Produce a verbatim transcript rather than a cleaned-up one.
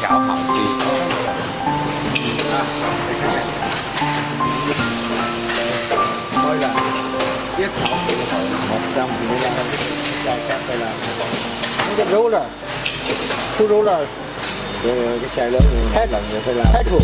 调好机。thôi là biết tháo thì phải một trăm thì mới là dài chắc đây là không rú là, không rú là cái xe lớn hết lần phải là hết vụ.